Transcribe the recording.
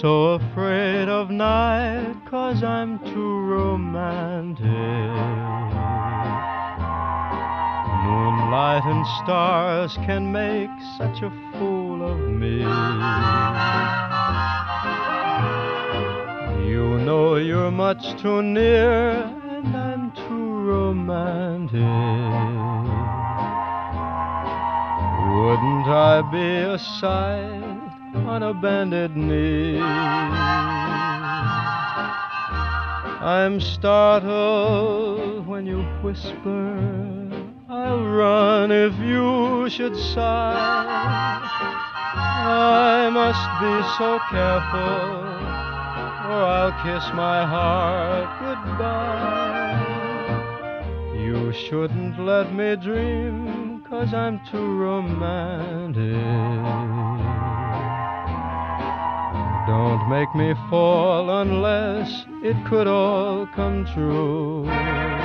so afraid of night, 'cause I'm too romantic. Moonlight and stars can make such a fool of me. You know you're much too near, and I'm too romantic. Wouldn't I be a sight on a bended knee? I'm startled when you whisper, I'll run if you should sigh. I must be so careful, or I'll kiss my heart goodbye. You shouldn't let me dream, 'cause I'm too romantic. Don't make me fall unless it could all come true.